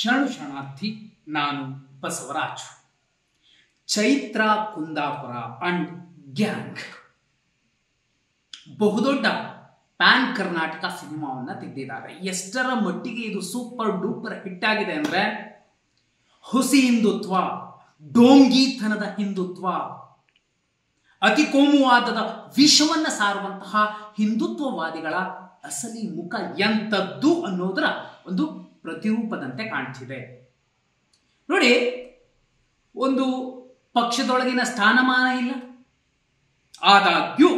ಶರಣ ಶರಣಾರ್ಥಿ ನಾನು ಬಸವರಾಜ್. ಚೈತ್ರ ಕುಂದಾಪುರ ಅಂಡ್ ಗ್ಯಾಂಗ್ ಬಹುದೊಡ್ಡ ಪ್ಯಾನ್ ಕರ್ನಾಟಕ ಸಿನಿಮಾವನ್ನ ತೆಗೆದಿದ್ದಾರೆ. ಎಷ್ಟರ ಮಟ್ಟಿಗೆ ಇದು ಸೂಪರ್ ಡೂಪರ್ ಹಿಟ್ ಆಗಿದೆ ಅಂದ್ರೆ ಹುಸಿ ಹಿಂದುತ್ವ, ಡೋಂಗಿತನದ ಹಿಂದುತ್ವ, ಅತಿ ಕೋಮುವಾದದ ವಿಷವನ್ನ ಸಾರುವಂತಹ ಹಿಂದುತ್ವವಾದಿಗಳ ಅಸಲಿ ಮುಖ ಎಂಥದ್ದು ಅನ್ನೋದರ ಒಂದು ಪ್ರತಿರೂಪದಂತೆ ಕಾಣ್ತಿದೆ ನೋಡಿ. ಒಂದು ಪಕ್ಷದೊಳಗಿನ ಸ್ಥಾನಮಾನ ಇಲ್ಲ, ಆದಾಗ್ಯೂ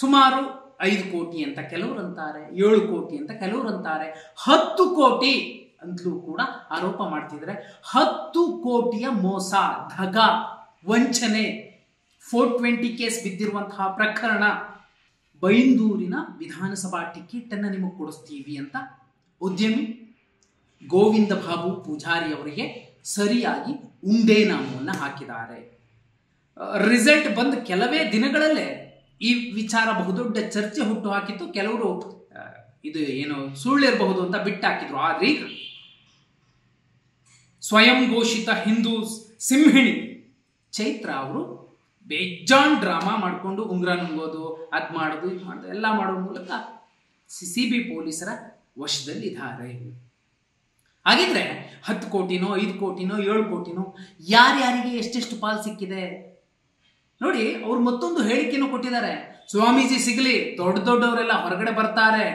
ಸುಮಾರು 5 ಕೋಟಿ ಅಂತ ಕೆಲವರು ಅಂತಾರೆ, 7 ಕೋಟಿ ಅಂತ ಕೆಲವರು ಅಂತಾರೆ, 10 ಕೋಟಿ ಅಂತಲೂ ಕೂಡ ಆರೋಪ ಮಾಡ್ತಿದ್ರೆ. 10 ಕೋಟಿಯ ಮೋಸ, ದಗ, ವಂಚನೆ, 420 ಕೇಸ್ ಬಿದ್ದಿರುವಂತಹ ಪ್ರಕರಣ, ಬೈಂದೂರಿನ ವಿಧಾನಸಭಾ ಟಿಕೆಟ್ ಅನ್ನು ನಿಮಗೆ ಕೊಡಿಸ್ತೀವಿ ಅಂತ ಉದ್ಯಮಿ ಗೋವಿಂದ ಬಾಬು ಪೂಜಾರಿ ಅವರಿಗೆ ಸರಿಯಾಗಿ ಉಂಡೆ ನಾಮವನ್ನು ಹಾಕಿದ್ದಾರೆ. ರಿಸಲ್ಟ್ ಬಂದ ಕೆಲವೇ ದಿನಗಳಲ್ಲೇ ಈ ವಿಚಾರ ಬಹುದೊಡ್ಡ ಚರ್ಚೆ ಹುಟ್ಟು ಹಾಕಿತ್ತು. ಕೆಲವರು ಇದು ಏನು ಸುಳ್ಳಿರಬಹುದು ಅಂತ ಬಿಟ್ಟಾಕಿದ್ರು. ಆದ್ರೆ ಸ್ವಯಂ ಘೋಷಿತ ಹಿಂದೂ ಸಿಂಹಿಣಿ ಚೈತ್ರ ಅವರು ಬೇಜಾನ್ ಡ್ರಾಮಾ ಮಾಡಿಕೊಂಡು ಉಂಗ್ರ ನುಂಗೋದು, ಅದು ಮಾಡೋದು, ಇದು ಮಾಡೋದು ಎಲ್ಲ ಮಾಡೋ ಮೂಲಕ ಸಿಸಿಬಿ ಪೊಲೀಸರ ವಶದಲ್ಲಿ ಇದ್ದಾರೆ. ಹಾಗಿದ್ರೆ 10 ಕೋಟಿನೋ 5 ಕೋಟಿನೋ 7 ಕೋಟಿನೋ ಯಾರ್ಯಾರಿಗೆ ಎಷ್ಟೆಷ್ಟು ಪಾಲ್ ಸಿಕ್ಕಿದೆ ನೋಡಿ. ಅವ್ರು ಮತ್ತೊಂದು ಹೇಳಿಕೆಯನ್ನು ಕೊಟ್ಟಿದ್ದಾರೆ, ಸ್ವಾಮೀಜಿ ಸಿಗಲಿ, ದೊಡ್ಡ ದೊಡ್ಡವರೆಲ್ಲ ಹೊರಗಡೆ ಬರ್ತಾರೆ.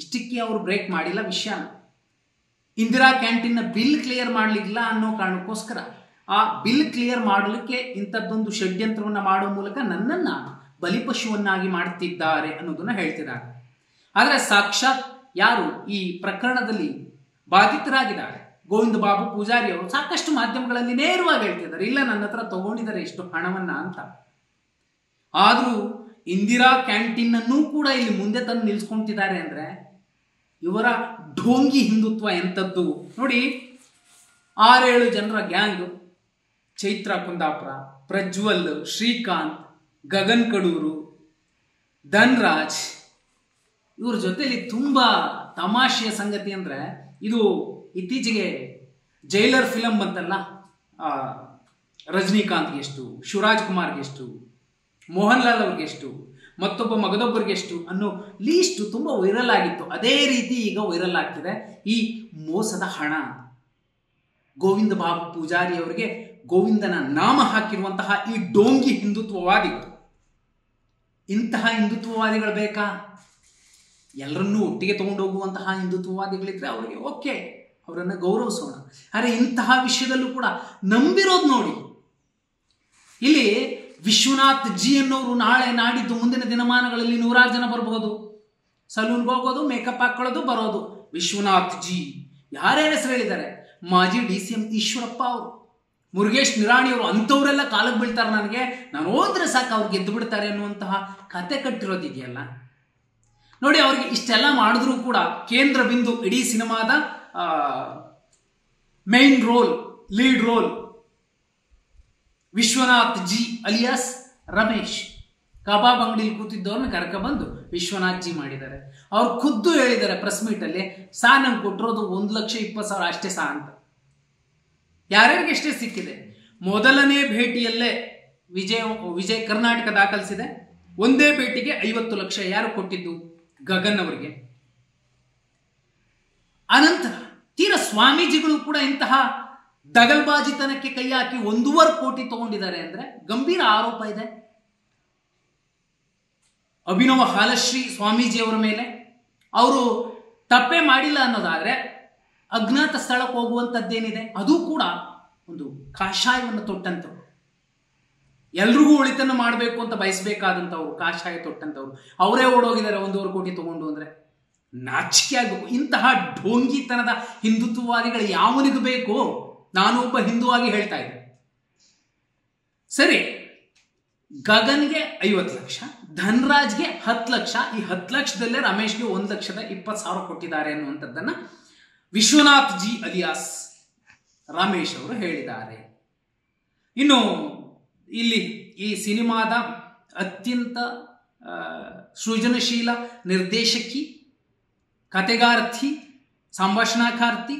ಇಷ್ಟಕ್ಕೆ ಅವರು ಬ್ರೇಕ್ ಮಾಡಿಲ್ಲ ವಿಷಯನ. ಇಂದಿರಾ ಕ್ಯಾಂಟೀನ್ನ ಬಿಲ್ ಕ್ಲಿಯರ್ ಮಾಡಲಿಲ್ಲ ಅನ್ನೋ ಕಾರಣಕ್ಕೋಸ್ಕರ ಆ ಬಿಲ್ ಕ್ಲಿಯರ್ ಮಾಡಲಿಕ್ಕೆ ಇಂಥದ್ದೊಂದು ಷಡ್ಯಂತ್ರವನ್ನು ಮಾಡೋ ಮೂಲಕ ನನ್ನನ್ನು ಬಲಿಪಶುವನ್ನಾಗಿ ಮಾಡ್ತಿದ್ದಾರೆ ಅನ್ನೋದನ್ನ ಹೇಳ್ತಿದ್ದಾರೆ. ಆದರೆ ಸಾಕ್ಷಾತ್ ಯಾರು ಈ ಪ್ರಕರಣದಲ್ಲಿ ಬಾಧಿತರಾಗಿದ್ದಾರೆ ಗೋವಿಂದ ಬಾಬು ಪೂಜಾರಿ ಅವರು ಸಾಕಷ್ಟು ಮಾಧ್ಯಮಗಳಲ್ಲಿ ನೇರವಾಗಿ ಹೇಳ್ತಿದ್ದಾರೆ, ಇಲ್ಲ ನನ್ನ ಹತ್ರ ತಗೊಂಡಿದ್ದಾರೆ ಇಷ್ಟು ಹಣವನ್ನ ಅಂತ. ಆದರೂ ಇಂದಿರಾ ಕ್ಯಾಂಟೀನ್ ಅನ್ನು ಕೂಡ ಇಲ್ಲಿ ಮುಂದೆ ತಂದು ನಿಲ್ಸ್ಕೊಂತಿದ್ದಾರೆ ಅಂದ್ರೆ ಇವರ ಢೋಂಗಿ ಹಿಂದುತ್ವ ಎಂಥದ್ದು ನೋಡಿ. 6-7 ಜನರ ಗ್ಯಾಂಗ್, ಚೈತ್ರ ಕುಂದಾಪುರ, ಪ್ರಜ್ವಲ್, ಶ್ರೀಕಾಂತ್, ಗಗನ್ ಕಡೂರು, ಧನ್ರಾಜ್, ಇವ್ರ ಜೊತೆಲಿ ತುಂಬಾ ತಮಾಷೆಯ ಸಂಗತಿ ಅಂದ್ರೆ ಇದು ಇತ್ತೀಚೆಗೆ ಜೈಲರ್ ಫಿಲಮ್ ಬಂತಲ್ಲ, ರಜನಿಕಾಂತ್ಗೆ ಎಷ್ಟು, ಶಿವರಾಜ್ ಕುಮಾರ್ಗೆ ಎಷ್ಟು, ಮೋಹನ್ ಲಾಲ್ ಅವ್ರಿಗೆ ಎಷ್ಟು, ಮತ್ತೊಬ್ಬ ಮಗದೊಬ್ಬರಿಗೆ ಎಷ್ಟು ಅನ್ನೋ ಲೀಸ್ಟು ತುಂಬ ವೈರಲ್ ಆಗಿತ್ತು. ಅದೇ ರೀತಿ ಈಗ ವೈರಲ್ ಆಗ್ತಿದೆ ಈ ಮೋಸದ ಹಣ. ಗೋವಿಂದ ಬಾಬು ಪೂಜಾರಿ ಅವರಿಗೆ ಗೋವಿಂದನ ನಾಮ ಹಾಕಿರುವಂತಹ ಈ ಡೋಂಗಿ ಹಿಂದುತ್ವವಾದಿಗಳು, ಇಂತಹ ಹಿಂದುತ್ವವಾದಿಗಳು ಬೇಕಾ? ಎಲ್ಲರನ್ನೂ ಒಟ್ಟಿಗೆ ತಗೊಂಡೋಗುವಂತಹ ಹಿಂದುತ್ವವಾದಿಗಳಿದ್ರೆ ಅವರಿಗೆ ಓಕೆ, ಅವರನ್ನು ಗೌರವಿಸೋಣ. ಆದರೆ ಇಂತಹ ವಿಷಯದಲ್ಲೂ ಕೂಡ ನಂಬಿರೋದು ನೋಡಿ. ಇಲ್ಲಿ ವಿಶ್ವನಾಥ್ಜಿ ಅನ್ನೋರು ನಾಳೆ ನಾಡಿದ್ದು ಮುಂದಿನ ದಿನಮಾನಗಳಲ್ಲಿ 100 ಜನ ಬರಬಹುದು. ಸಲೂನ್ಗೆ ಹೋಗೋದು, ಮೇಕಪ್ ಹಾಕೊಳ್ಳೋದು, ಬರೋದು. ವಿಶ್ವನಾಥ್ಜಿ ಯಾರ್ಯಾರ ಹೆಸರು ಹೇಳಿದ್ದಾರೆ? ಮಾಜಿ DCM ಈಶ್ವರಪ್ಪ ಅವರು, ಮುರುಗೇಶ್ ನಿರಾಣಿಯವರು, ಅಂಥವರೆಲ್ಲ ಕಾಲಕ್ಕೆ ಬೀಳ್ತಾರೆ. ನನಗೆ ನಾನು ಹೋದ್ರೆ ಸಾಕು ಅವ್ರು ಗೆದ್ದು ಬಿಡ್ತಾರೆ ಅನ್ನುವಂತಹ ಕತೆ ಕಟ್ಟಿರೋದಿದೆಯಲ್ಲ ನೋಡಿ. ಅವ್ರಿಗೆ ಇಷ್ಟೆಲ್ಲ ಮಾಡಿದ್ರೂ ಕೂಡ ಕೇಂದ್ರ ಬಿಂದು ಇಡೀ ಸಿನಿಮಾದ main role, lead role Vishwanathji alias Ramesh. ಕಬಾಬ್ ಅಂಗಡಿಲಿ ಕೂತಿದ್ದವ್ರನ್ನ ಕರ್ಕೊಬಂದು ವಿಶ್ವನಾಥ್ಜಿ ಮಾಡಿದ್ದಾರೆ. ಅವ್ರು ಖುದ್ದು ಹೇಳಿದ್ದಾರೆ ಪ್ರೆಸ್ ಮೀಟಲ್ಲಿ, ಸಾ ನಂಗೆ ಕೊಟ್ಟಿರೋದು 1,20,000 ಅಷ್ಟೇ ಸಾ ಅಂತ. ಯಾರ್ಯಾರಿಗೆ ಎಷ್ಟೇ ಸಿಕ್ಕಿದೆ? ಮೊದಲನೇ ಭೇಟಿಯಲ್ಲೇ ವಿಜಯ ಕರ್ನಾಟಕ ದಾಖಲಿಸಿದೆ. ಒಂದೇ ಭೇಟಿಗೆ 50 ಲಕ್ಷ ಯಾರು ಕೊಟ್ಟಿದ್ದು? ಗಗನ್ ಅವರಿಗೆ. ಅನಂತರ ತೀರ ಸ್ವಾಮೀಜಿಗಳು ಕೂಡ ಇಂತಹ ದಗಲ್ಬಾಜಿತನಕ್ಕೆ ಕೈ ಹಾಕಿ 1.25 ಕೋಟಿ ತಗೊಂಡಿದ್ದಾರೆ ಅಂದ್ರೆ ಗಂಭೀರ ಆರೋಪ ಇದೆ. ಅಭಿನವ ಹಾಲಶ್ರೀ ಸ್ವಾಮೀಜಿಯವರ ಮೇಲೆ ಅವರು ತಪ್ಪೆ ಮಾಡಿಲ್ಲ ಅನ್ನೋದಾದ್ರೆ ಅಜ್ಞಾತ ಸ್ಥಳಕ್ಕೆ ಹೋಗುವಂಥದ್ದೇನಿದೆ ಅದು ಕೂಡ ಒಂದು ಕಾಷಾಯವನ್ನು ತೊಟ್ಟಂಥವ್ರು. ಎಲ್ರಿಗೂ ಒಳಿತನ್ನು ಮಾಡಬೇಕು ಅಂತ ಬಯಸಬೇಕಾದಂಥವ್ರು, ಕಾಷಾಯ ತೊಟ್ಟಂಥವ್ರು. ಅವರೇ ಓಡೋಗಿದ್ದಾರೆ 1.25 ಕೋಟಿ ತಗೊಂಡು ಅಂದ್ರೆ ನಾಚಿಕೆ ಆಗಬೇಕು. ಇಂತಹ ಢೋಂಗಿತನದ ಹಿಂದುತ್ವವಾದಿಗಳು ಯಾವನಿಗೂ ಬೇಕು? ನಾನು ಒಬ್ಬ ಹಿಂದೂ ಆಗಿ ಹೇಳ್ತಾ ಇದ್ದೆ. ಸರಿ, ಗಗನ್ಗೆ 50 ಲಕ್ಷ, ಧನ್ರಾಜ್ಗೆ 10 ಲಕ್ಷ, ಈ 10 ಲಕ್ಷದಲ್ಲೇ ರಮೇಶ್ಗೆ 1,20,000 ಕೊಟ್ಟಿದ್ದಾರೆ ಅನ್ನುವಂಥದ್ದನ್ನ ವಿಶ್ವನಾಥ್ಜಿ ಅಲಿಯಾಸ್ ರಮೇಶ್ ಅವರು ಹೇಳಿದ್ದಾರೆ. ಇನ್ನು ಇಲ್ಲಿ ಈ ಸಿನಿಮಾದ ಅತ್ಯಂತ ಸೃಜನಶೀಲ ನಿರ್ದೇಶಕಿ, ಕತೆಗಾರ್ತಿ, ಸಂಭಾಷಣಾಕಾರ್ತಿ,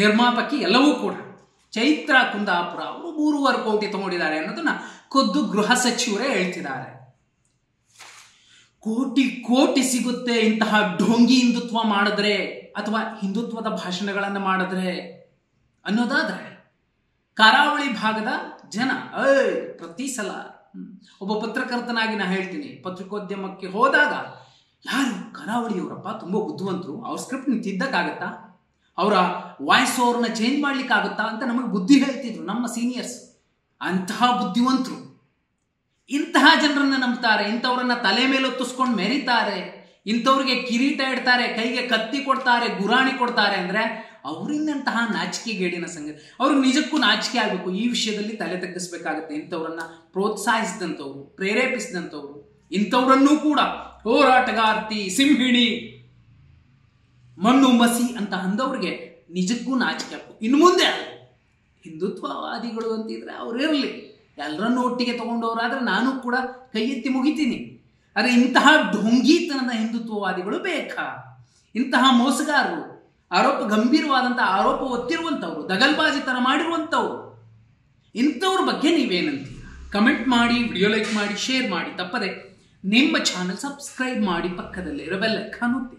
ನಿರ್ಮಾಪಕಿ ಎಲ್ಲವೂ ಕೂಡ ಚೈತ್ರ ಕುಂದಾಪುರ ಅವರು 3.25 ಕೋಟಿ ತಗೊಂಡಿದ್ದಾರೆ ಅನ್ನೋದನ್ನ ಖುದ್ದು ಗೃಹ ಸಚಿವರೇ ಹೇಳ್ತಿದ್ದಾರೆ. ಕೋಟಿ ಕೋಟಿ ಸಿಗುತ್ತೆ ಇಂತಹ ಢೋಂಗಿ ಹಿಂದುತ್ವ ಮಾಡಿದ್ರೆ ಅಥವಾ ಹಿಂದುತ್ವದ ಭಾಷಣಗಳನ್ನು ಮಾಡಿದ್ರೆ ಅನ್ನೋದಾದ್ರೆ ಕರಾವಳಿ ಭಾಗದ ಜನ ಪ್ರತಿ ಸಲ ಒಬ್ಬ ಪತ್ರಕರ್ತನಾಗಿ ನಾನು ಹೇಳ್ತೀನಿ, ಪತ್ರಿಕೋದ್ಯಮಕ್ಕೆ ಹೋದಾಗ ಯಾರು ಕರಾವಳಿಯವರಪ್ಪ ತುಂಬ ಬುದ್ಧಿವಂತರು, ಅವ್ರ ಸ್ಕ್ರಿಪ್ಟ್ ತಿದ್ದಕ್ಕಾಗತ್ತಾ, ಅವರ ವಾಯ್ಸ್ ಓವರ್ನ ಚೇಂಜ್ ಮಾಡ್ಲಿಕ್ಕಾಗುತ್ತಾ ಅಂತ ನಮಗೆ ಬುದ್ಧಿ ಹೇಳ್ತಿದ್ರು ನಮ್ಮ ಸೀನಿಯರ್ಸ್. ಅಂತಹ ಬುದ್ಧಿವಂತರು ಇಂತಹ ಜನರನ್ನ ನಂಬ್ತಾರೆ, ಇಂಥವ್ರನ್ನ ತಲೆ ಮೇಲೆ ಹೊತ್ತಿಸ್ಕೊಂಡು ಮೆರಿತಾರೆ, ಇಂಥವ್ರಿಗೆ ಕಿರೀಟ ಇಡ್ತಾರೆ, ಕೈಗೆ ಕತ್ತಿ ಕೊಡ್ತಾರೆ, ಗುರಾಣಿ ಕೊಡ್ತಾರೆ ಅಂದ್ರೆ ಅವರಿಂದಂತಹ ನಾಚಿಕೆಗೇಡಿನ ಸಂಗತಿ. ಅವ್ರಿಗೆ ನಿಜಕ್ಕೂ ನಾಚಿಕೆ ಆಗಬೇಕು, ಈ ವಿಷಯದಲ್ಲಿ ತಲೆ ತಗ್ಗಿಸ್ಬೇಕಾಗತ್ತೆ. ಇಂಥವ್ರನ್ನ ಪ್ರೋತ್ಸಾಹಿಸಿದಂಥವ್ರು, ಪ್ರೇರೇಪಿಸಿದಂಥವ್ರು, ಇಂಥವ್ರನ್ನೂ ಕೂಡ ಹೋರಾಟಗಾರ್ತಿ, ಸಿಂಹಿಣಿ, ಮಣ್ಣು ಮಸಿ ಅಂತ ಅಂದವ್ರಿಗೆ ನಿಜಕ್ಕೂ ನಾಚಿಕೆ ಹಾಕು. ಇನ್ನು ಮುಂದೆ ಹಿಂದುತ್ವವಾದಿಗಳು ಅಂತಿದ್ರೆ ಅವ್ರು ಇರಲಿ, ಎಲ್ಲರನ್ನೂ ಒಟ್ಟಿಗೆ ತಗೊಂಡವರಾದ್ರೆ ನಾನು ಕೂಡ ಕೈ ಎತ್ತಿ ಮುಗಿತೀನಿ. ಆದರೆ ಇಂತಹ ಢೊಂಗಿತನದ ಹಿಂದುತ್ವವಾದಿಗಳು ಬೇಕಾ? ಇಂತಹ ಮೋಸಗಾರರು, ಆರೋಪ ಗಂಭೀರವಾದಂತಹ ಆರೋಪ ಒತ್ತಿರುವಂಥವ್ರು, ದಗಲ್ಬಾಜಿತನ ಮಾಡಿರುವಂಥವ್ರು, ಇಂಥವ್ರ ಬಗ್ಗೆ ನೀವೇನಂತೀರ? ಕಮೆಂಟ್ ಮಾಡಿ, ವಿಡಿಯೋ ಲೈಕ್ ಮಾಡಿ, ಶೇರ್ ಮಾಡಿ, ತಪ್ಪದೆ ನಿಮ್ಮ ಚಾನಲ್ ಸಬ್ಸ್ಕ್ರೈಬ್ ಮಾಡಿ, ಪಕ್ಕದಲ್ಲಿರೋ ಬೆಲ್ ಐಕಾನ್ ಒತ್ತಿ.